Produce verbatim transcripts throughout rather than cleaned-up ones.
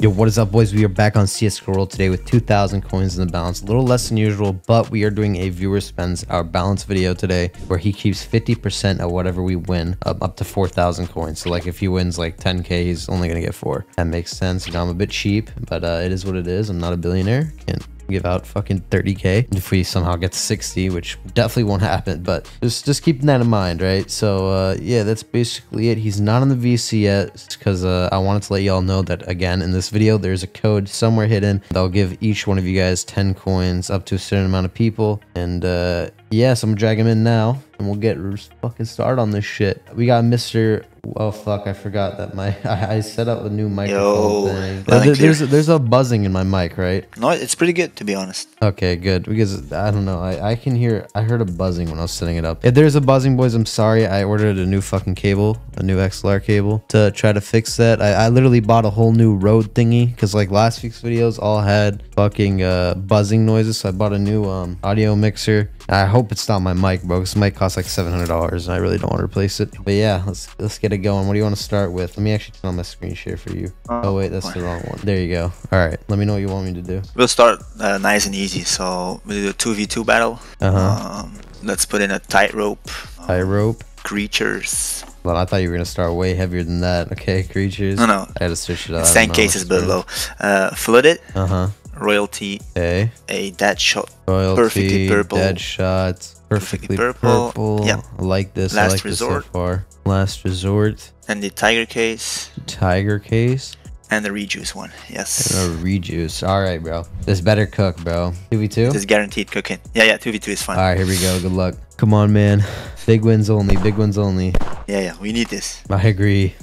Yo, what is up, boys? We are back on CSGORoll today with two thousand coins in the balance. A little less than usual, but we are doing a viewer spends our balance video today where he keeps fifty percent of whatever we win up, up to four thousand coins. So like if he wins like ten K, he's only going to get four. That makes sense. You know, I'm a bit cheap, but uh, it is what it is. I'm not a billionaire. Can't give out fucking thirty K if we somehow get sixty, which definitely won't happen, but just just keeping that in mind, right? So uh yeah, that's basically it. He's not on the V C yet because uh I wanted to let y'all know that again in this video there's a code somewhere hidden that'll give each one of you guys ten coins up to a certain amount of people, and uh yeah, so I'm gonna drag him in now and we'll get fucking started on this shit. We got Mister Oh fuck! I forgot that my I, I set up a new microphone Yo, thing. There, there's a, there's a buzzing in my mic, right? No, it's pretty good to be honest. Okay, good, because I don't know. I I can hear. I heard a buzzing when I was setting it up. If there's a buzzing, boys, I'm sorry. I ordered a new fucking cable, a new X L R cable to try to fix that. I I literally bought a whole new Rode thingy because like last week's videos all had fucking uh buzzing noises. So I bought a new um audio mixer. I hope it's not my mic, bro. This mic costs like seven hundred dollars, and I really don't want to replace it. But yeah, let's let's get it going. What do you want to start with? Let me actually turn on my screen share for you. Uh, oh wait, that's the wrong one. There you go. All right, let me know what you want me to do. We'll start uh, nice and easy. So we'll do a two v two battle. Uh-huh. Um, let's put in a tightrope. Tightrope. Um, creatures. Well, I thought you were gonna start way heavier than that. Okay, creatures. No, no. I had to switch it up. Same cases below. Uh, flooded. Uh huh. Royalty. Okay. A dead shot. Royalty. Perfectly purple. Dead shot. Perfectly, perfectly purple. purple. Yeah. I like this. Last I like resort. This so far. Last resort. And the tiger case. Tiger case. And the rejuice one. Yes. And a rejuice. All right, bro. This better cook, bro. two v two? This guaranteed cooking. Yeah, yeah. two v two is fine. All right, here we go. Good luck. Come on, man. Big wins only. Big wins only. Yeah, yeah. We need this. I agree.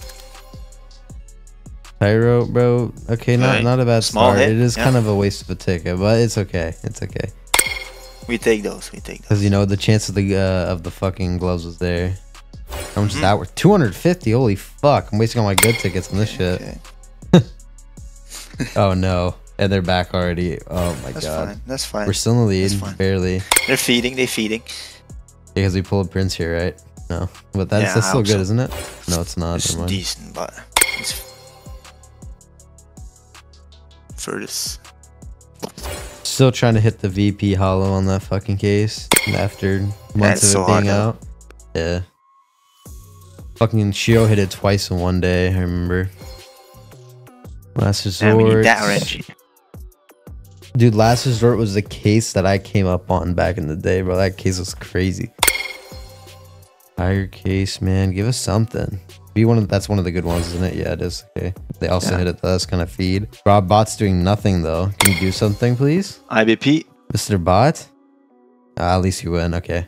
Tyro, bro. Okay, not, right. not a bad Small start. Hit. It is yeah. kind of a waste of a ticket, but it's okay. It's okay. We take those. We take those. Because, you know, the chance of the uh, of the fucking gloves was there. How much is that worth? two hundred fifty. Holy fuck. I'm wasting all my good tickets on this shit. Okay. Oh, no. And they're back already. Oh, my That's God. That's fine. That's fine. We're still in the lead, barely. They're feeding. They're feeding. Because we pulled prints here, right? No. But that's, yeah, that's still good, so. Isn't it? No, it's not. It's decent, but it's Furtis. Still trying to hit the V P hollow on that fucking case after months of so it being out. Though. Yeah. Fucking Shio hit it twice in one day, I remember. Last resort. Yeah, that Dude, last resort was the case that I came up on back in the day, bro. That case was crazy. Tiger case, man. Give us something. Be one of that's one of the good ones, isn't it? Yeah, it is. Okay. They also yeah. hit it. That's kind of feed. Rob Bot's doing nothing though. Can you do something, please? I B P. Mister Bot. Ah, at least you win. Okay.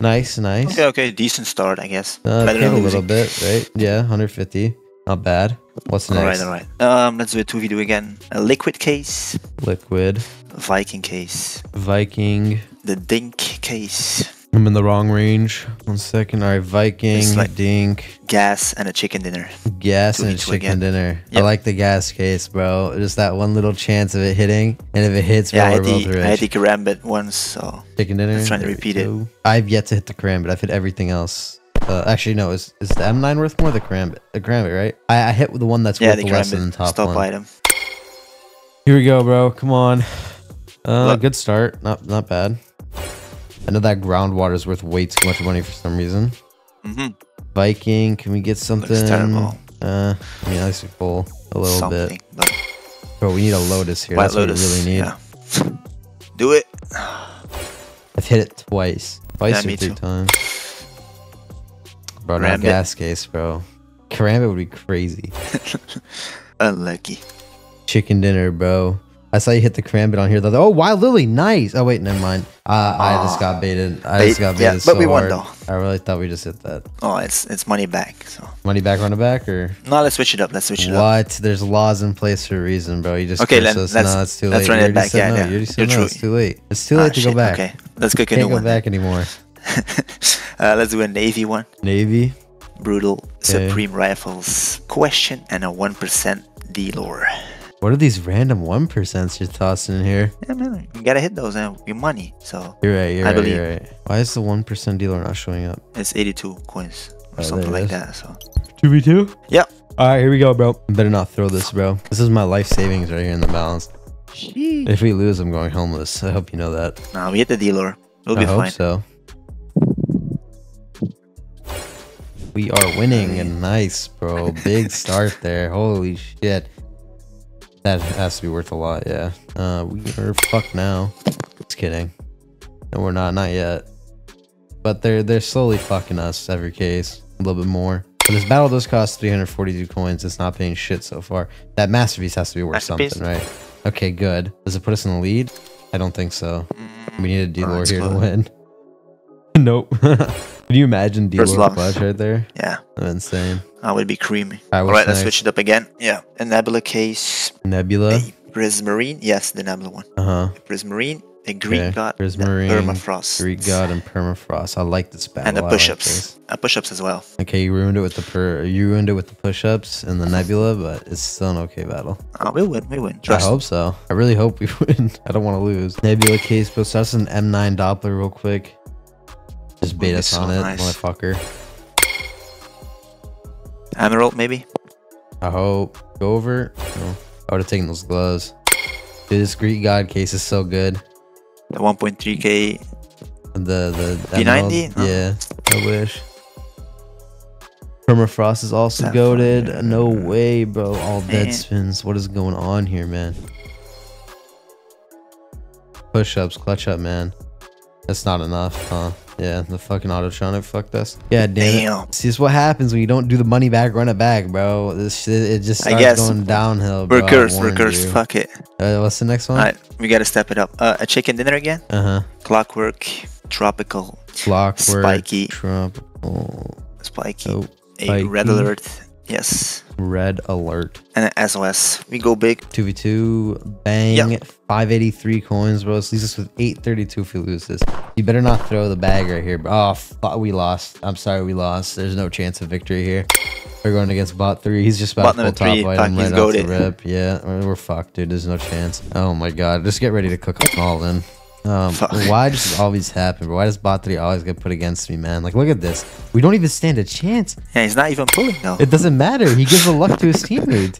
Nice, nice. Okay, okay. Decent start, I guess. Uh, Better than a little bit, right? Yeah, one hundred fifty. Not bad. What's next? All right, all right. Um, let's do a two v two again. A liquid case. Liquid. Viking case. Viking. The Dink case. I'm in the wrong range. One second. All right, Viking, like Dink. Gas and a chicken dinner. Gas and a chicken again. dinner. Yep. I like the gas case, bro. Just that one little chance of it hitting. And if it hits, yeah, bro, we're both rich. I hit the Karambit once, so chicken dinner. I'm trying to repeat it. I've yet to hit the Karambit. I've hit everything else. Uh, actually, no. Is, is the M nine worth more? The Karambit. The Karambit, right? I, I hit the one that's yeah, worth the less than the top Stop one. Item. Here we go, bro. Come on. Uh, good start. Not not bad. I know that groundwater is worth way too much money for some reason. Mm-hmm. Viking, can we get something? Looks terrible. Uh, I mean, I like to pull a little something, bit. But bro, we need a Lotus here. White That's Lotus. What we really need. Yeah. Do it. I've hit it twice. Twice yeah, or three too. times. Bro, no gas case, bro. Karambit would be crazy. Unlucky. Chicken dinner, bro. I saw you hit the Karambit on here. The other, oh, Wild Lily, nice. Oh wait, never mind. Uh, I just got baited. I Bait, just got baited yeah, so but we won, hard. Though. I really thought we just hit that. Oh, it's it's money back. So money back, run it back, or no? Let's switch it up. Let's switch it what? up. What? There's laws in place for a reason, bro. You just okay. Let, us. Let's no, it's too let's late. run it back. Yeah, no. yeah. You're just You're no, true. It's too late. It's too ah, late to shit. go back. Okay, let's go. Can't go one. back anymore. uh, let's do a Navy one. Navy. Brutal okay. Supreme Rifles question and a one percent D-Lore. What are these random one percents you're tossing in here? Yeah, man, you gotta hit those and your money. So you're right, you're I right, believe. you're right. Why is the one percent dealer not showing up? It's eighty-two coins or oh, something like that. So two v two? Yep. All right, here we go, bro. I better not throw this, bro. This is my life savings right here in the balance. Jeez. If we lose, I'm going homeless. I hope you know that. Nah, we hit the D-Lore. It'll be fine. I hope so. We are winning. And nice, bro. Big start there. Holy shit. That has to be worth a lot, yeah. Uh, we are fucked now. Just kidding. No, we're not. Not yet. But they're they're slowly fucking us every case. A little bit more. But this battle does cost three hundred forty-two coins. It's not paying shit so far. That masterpiece has to be worth masterpiece. something, right? Okay, good. Does it put us in the lead? I don't think so. We need a D-Lore oh, here fun. to win. Nope. Can you imagine D-Lore clutch right there? Yeah. That's insane. That would be creamy. All right, All right let's switch it up again. Yeah. A Nebula case. Nebula? A Prismarine. Yes, the Nebula one. Uh-huh. A Prismarine. A Greek okay. God. Prismarine. And Permafrost. Greek God and Permafrost. I like this battle. And the push-ups. Like a push-ups as well. Okay, you ruined it with the per. You ruined it with the push-ups and the Nebula, but it's still an okay battle. Oh, we win. We win. Trust I hope so. I really hope we win. I don't want to lose. Nebula case, but that's an M nine Doppler real quick. Just bait us on it, motherfucker. Emerald, maybe? I hope. Go over. No. I would have taken those gloves. Dude, this Greek God case is so good. The one point three K. The the P ninety. No. Yeah, I wish. Permafrost is also That's goated. Fun. No way, bro. All dead yeah. spins. What is going on here, man? Push-ups, clutch up, man. That's not enough, huh? Yeah, the fucking Autotronic fucked us. Yeah, damn. damn. It. See, it's what happens when you don't do the money back, run it back, bro. This shit, it just starts I guess. going downhill, bro. We're cursed, we're cursed. You. Fuck it. Uh, what's the next one? All right, we gotta step it up. Uh, a chicken dinner again? Uh huh. Clockwork, tropical, Clockwork, spiky, tropical, spiky, oh, a spiky. red alert. Yes. Red alert. And an S O S. We go big. two v two. Bang. Yep. five eighty-three coins, bro. This leaves us with eight thirty-two if we lose this. You better not throw the bag right here. Oh, fuck. We lost. I'm sorry we lost. There's no chance of victory here. We're going against bot three. He's just about to pull top item right off the rip. Yeah, we're fucked, dude. There's no chance. Oh, my God. Just get ready to cook us all in. Um, why does this always happen? Why does bot three always get put against me, man? Like, look at this. We don't even stand a chance. Yeah, he's not even pulling though. It doesn't matter. He gives the luck to his teammate.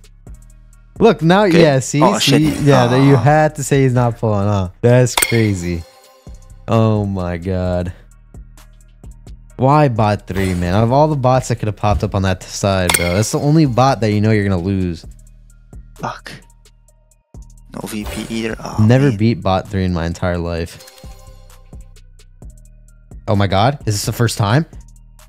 Look now, Good. yeah. See, oh, see yeah. Oh. You had to say he's not pulling, huh? That's crazy. Oh my god. Why bot three, man? Out of all the bots that could have popped up on that side, bro, that's the only bot that you know you're gonna lose. Fuck. No V P either. Oh, Never man. beat bot three in my entire life. Oh my god. Is this the first time?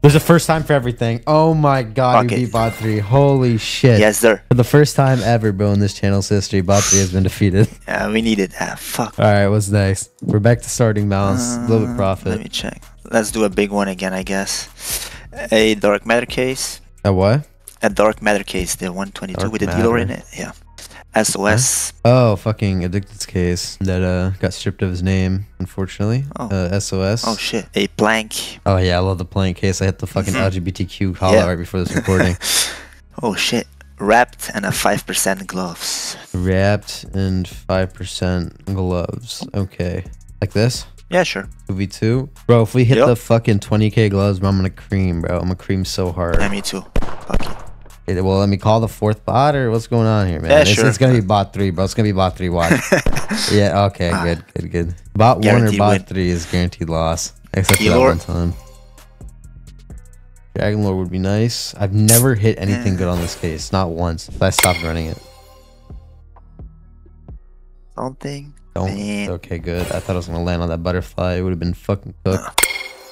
There's a first time for everything. Oh my god, Rocket. we beat bot three. Holy shit. Yes, sir. For the first time ever, bro, in this channel's history, bot three has been defeated. Yeah, we needed that. Fuck. Alright, what's next? We're back to starting balance. A uh, little bit profit. Let me check. Let's do a big one again, I guess. A dark matter case. A what? A dark matter case, the one twenty-two dark with a D-Lore in it. Yeah. S O S. Huh? Oh, fucking Addicted's case that uh got stripped of his name, unfortunately. Oh. Uh, S O S. Oh shit. A plank. Oh yeah, I love the plank case. I hit the fucking L G B T Q holler yeah. right before this recording. Oh shit. Wrapped and a five percent gloves. Wrapped and five percent gloves. Okay. Like this? Yeah, sure. two v two. Bro, if we hit yep. the fucking twenty K gloves, bro, I'm gonna cream, bro. I'm gonna cream so hard. Yeah, me too. Fuck it. Well, let me call the fourth bot, or what's going on here, man? Yeah, it's, sure. it's gonna be bot three, bro. It's gonna be bot three. Watch. yeah. Okay. Ah. Good. Good. Good. Bot guaranteed one or bot win. three is guaranteed loss, except for that one time. Dragon Lord would be nice. I've never hit anything mm. good on this case, not once. But I stopped running it. Something. Don't. Man. Okay. Good. I thought I was gonna land on that butterfly. It would have been fucking cooked.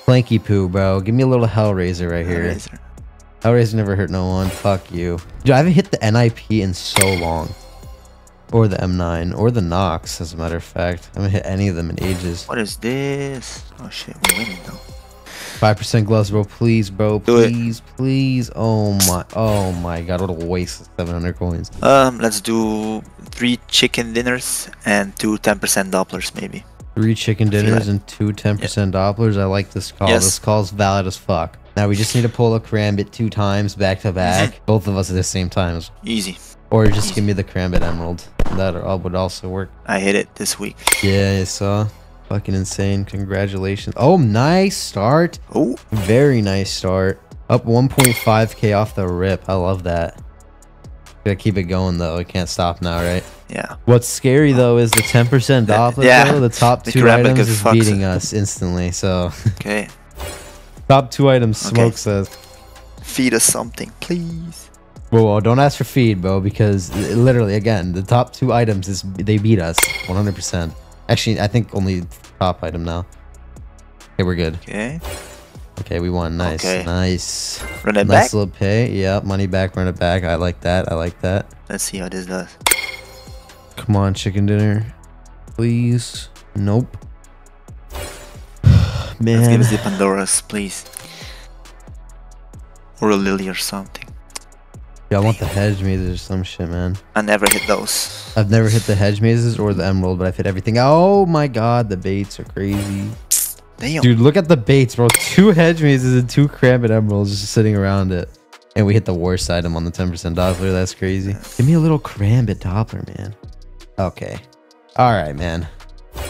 Planky poo, bro. Give me a little Hellraiser right here. Hellraiser. Hellraiser never hurt no one. Fuck you. Dude, I haven't hit the N I P in so long. Or the M nine. Or the Nox, as a matter of fact. I haven't hit any of them in ages. What is this? Oh, shit. We're winning, though. five percent gloves, bro. Please, bro. Please, please. Oh, my. Oh, my God. What a waste of seven hundred coins. Um, let's do three chicken dinners and two ten percent Dopplers, maybe. Three chicken dinners and two ten percent yep. Dopplers. I like this call. Yes. This call's valid as fuck. Now we just need to pull a Karambit two times back to back, both of us at the same time. Easy. Or just Easy. give me the Karambit Emerald. That would also work. I hit it this week. Yeah, I saw. Fucking insane. Congratulations. Oh, nice start. Oh, very nice start. Up one point five K off the rip. I love that. Gotta keep it going though. It can't stop now, right? Yeah. What's scary though is the ten percent Doppler. Yeah. Though, the top the two items is beating it. us instantly. So. Okay. Top two items. Okay. Smoke says. Feed us something, please. Whoa, whoa! Don't ask for feed, bro, because literally, again, the top two items is they beat us one hundred percent. Actually, I think only top item now. Okay, we're good. Okay. Okay, we won. Nice, okay. nice. Run it nice back. Nice little pay. Yeah, money back, run it back. I like that. I like that. Let's see how this does. Come on, chicken dinner, please. Nope. Man. Let's give us the Pandoras, please. Or a lily or something. Yeah, I want the hedge mazes or some shit, man. I never hit those. I've never hit the hedge mazes or the emerald, but I've hit everything. Oh my god, the baits are crazy. Damn. Dude, look at the baits, bro. Two hedge mazes and two Karambit emeralds just sitting around it. And we hit the worst item on the ten percent Doppler. That's crazy. Give me a little Karambit Doppler, man. Okay. All right, man.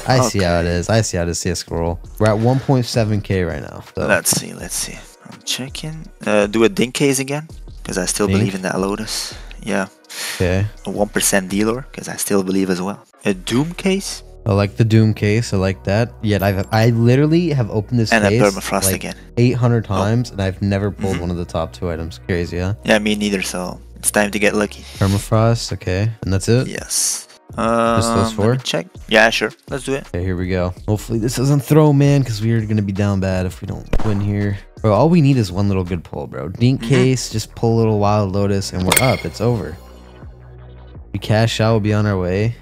I okay. see how it is. I see how to see a scroll. We're at one point seven K right now. So. Let's see. Let's see. I'm checking. Uh, do a dink case again, because I still dink. believe in that Lotus. Yeah. Okay. A one percent D-Lore, because I still believe as well. A Doom case. I like the Doom case. I like that. Yet I've I literally have opened this and case a Permafrost like again eight hundred times, oh. and I've never pulled mm-hmm. one of the top two items. Crazy, huh? Yeah, me neither. So it's time to get lucky. Permafrost, okay, and that's it. Yes. Um, Just those four. Check. Yeah, sure. Let's do it. Okay, here we go. Hopefully this doesn't throw, man, because we are gonna be down bad if we don't win here. Bro, all we need is one little good pull, bro. Dink mm-hmm. case, just pull a little wild Lotus, and we're up. It's over. We cash out. We'll be on our way.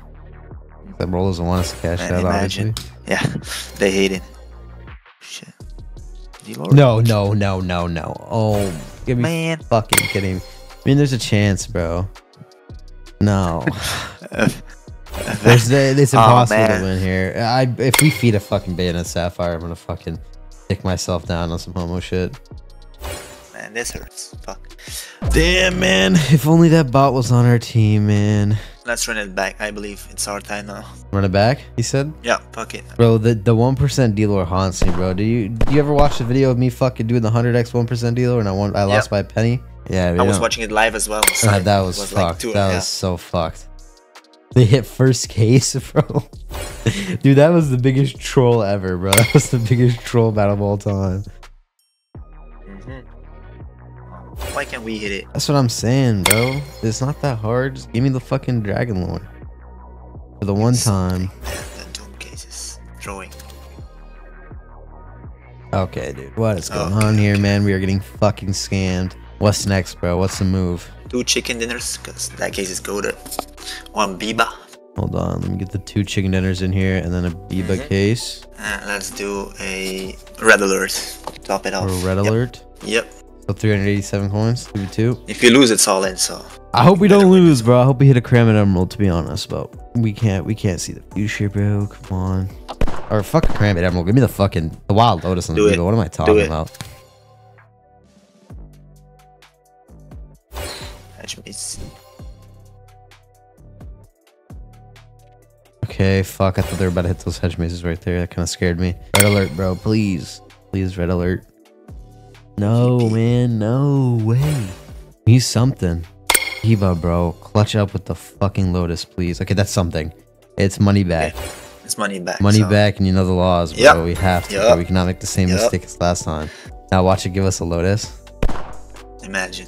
That roll doesn't want us to cash out, obviously. Yeah, they hate it. Shit. No, no, no, no, no. Oh, give me man. Fucking kidding me. I mean, there's a chance, bro. No. there's, it's impossible oh, to win here. I, if we feed a fucking bayonet sapphire, I'm gonna fucking stick myself down on some homo shit. Man, this hurts. Fuck. Damn, man. If only that bot was on our team, man. Let's run it back. I believe it's our time now. Run it back, he said? Yeah, fuck it. Bro, the the one percent D-Lore haunts me, bro. Do you do you ever watch the video of me fucking doing the one hundred X one percent D-Lore and I won, I lost by a penny? Yeah, I was watching it live as well. God, that was, was fucked. Like that yeah. was so fucked. They hit first case, bro. Dude, that was the biggest troll ever, bro. That was the biggest troll battle of all time. Why can't we hit it? That's what I'm saying, bro. It's not that hard. Just give me the fucking Dragon Lord. For the one time. The Doom case is drawing. Okay, dude. What is going okay, on here, okay. man? We are getting fucking scammed. What's next, bro? What's the move? Two chicken dinners, because that case is goaded. One biba. Hold on. Let me get the two chicken dinners in here, and then a biba mm -hmm. case. Uh, let's do a red alert. Top it off. Or red yep. alert? Yep. So three hundred eighty-seven coins, two. If you lose, it's all in. So I hope we don't lose, bro. I hope we hit a Karambit Emerald, to be honest, but we can't. We can't see the future, bro. Come on. Or fuck a Karambit Emerald. Give me the fucking the Wild Lotus on the video. What am I talking about? Okay, fuck. I thought they were about to hit those hedge mazes right there. That kind of scared me. Red alert, bro. Please, please, red alert. No, man, no way. He's something. Eva, bro, clutch up with the fucking Lotus, please. Okay, that's something. It's money back. Yeah, it's money back. Money so. back, and you know the laws, bro. Yep. We have to. Yep. Bro. We cannot make the same yep. mistake as last time. Now watch it give us a Lotus. Imagine.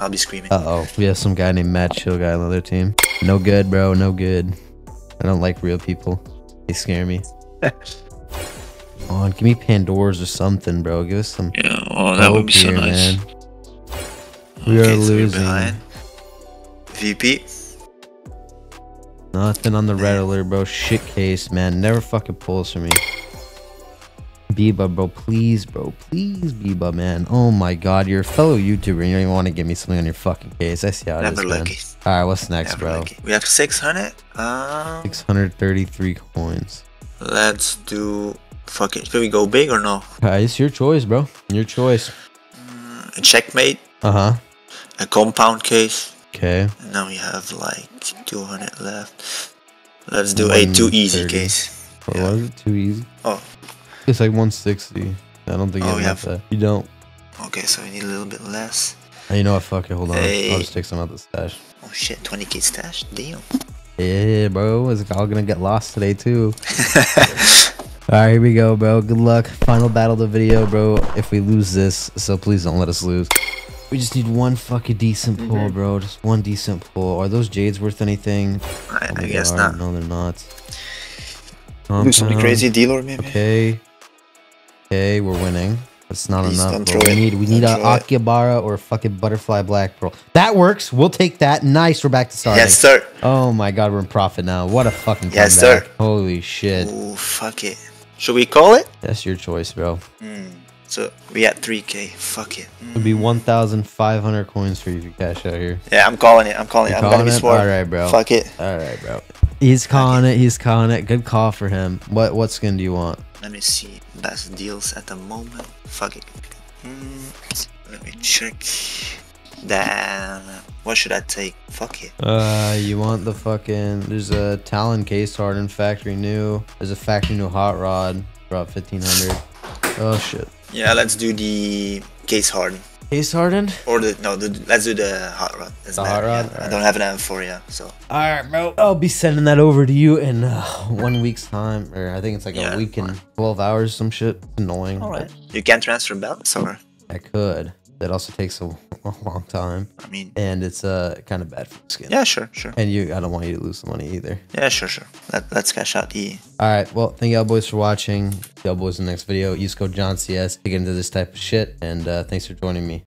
I'll be screaming. Uh-oh. We have some guy named Matt Chill Guy on the other team. No good, bro. No good. I don't like real people. They scare me. Come on, give me Pandoras or something, bro. Give us some. Yeah, oh, that would be so nice. Man. We okay, are losing. V P. Nothing on the red alert, bro. Shit case, man. Never fucking pulls for me. Biba, bro. Please, bro. Please, Biba, man. Oh my god, you're a fellow YouTuber and you don't even want to give me something on your fucking case. I see how it Never is, lucky. man. Alright, what's next, Never bro? Lucky. We have six hundred. Um, six hundred thirty-three coins. Let's do... Fuck it. Can we go big or no? Uh, it's your choice, bro. Your choice. Mm, a checkmate. Uh-huh. A compound case. Okay. And now we have like two hundred left. Let's do a two easy case. What yeah. was it? Two easy? Oh. It's like one sixty. I don't think oh, you have that. You don't. Okay, so we need a little bit less. Oh, you know what? Fuck it. Hold on. Hey. I'll just take some out of the stash. Oh shit! twenty K stash. Damn. Yeah, bro. It's all gonna get lost today too. All right, here we go, bro. Good luck. Final battle of the video, bro. If we lose this, so please don't let us lose. We just need one fucking decent pull, mm-hmm. bro. Just one decent pull. Are those jades worth anything? I, oh I guess not. No, they're not. Um, do something um, crazy, D-Lore, maybe. Okay. Okay, we're winning. It's not please enough. Bro. We need we don't need a Akihabara or a fucking Butterfly Black Pearl. That works. We'll take that. Nice. We're back to starting. Yes, sir. Oh my God, we're in profit now. What a fucking comeback. Yes, sir. Holy shit. Oh fuck it. Should we call it? That's your choice, bro. Mm. So we at three K. Fuck it. Mm. It'd be one thousand five hundred coins for you to cash out here. Yeah, I'm calling it. I'm calling You're it. Calling I'm gonna it? Be smart. All right, bro. Fuck it. All right, bro. He's calling it. it. He's calling it. Good call for him. What what skin do you want? Let me see. Best deals at the moment. Fuck it. Mm, let me check. Then what should I take? Fuck it. Uh, you want the fucking? There's a Talon case hardened factory new. There's a factory new hot rod. Drop fifteen hundred. Oh shit. Yeah, let's do the case hardened. Case hardened? Or the no? The, let's do the hot rod. That's the hot rod. Yeah. Right. I don't have an M four yet, so. All right, bro. I'll be sending that over to you in uh, one week's time, or I think it's like yeah, a week and twelve hours, some shit. It's annoying. All right. You can transfer belts, or? I could. That also takes a, a long time. I mean, and it's uh kind of bad for the skin. Yeah, sure, sure. And you, I don't want you to lose the money either. Yeah, sure, sure. Let, let's cash out E. All right. Well, thank y'all boys for watching. Y'all boys in the next video. Use code John C S to get into this type of shit. And uh, thanks for joining me.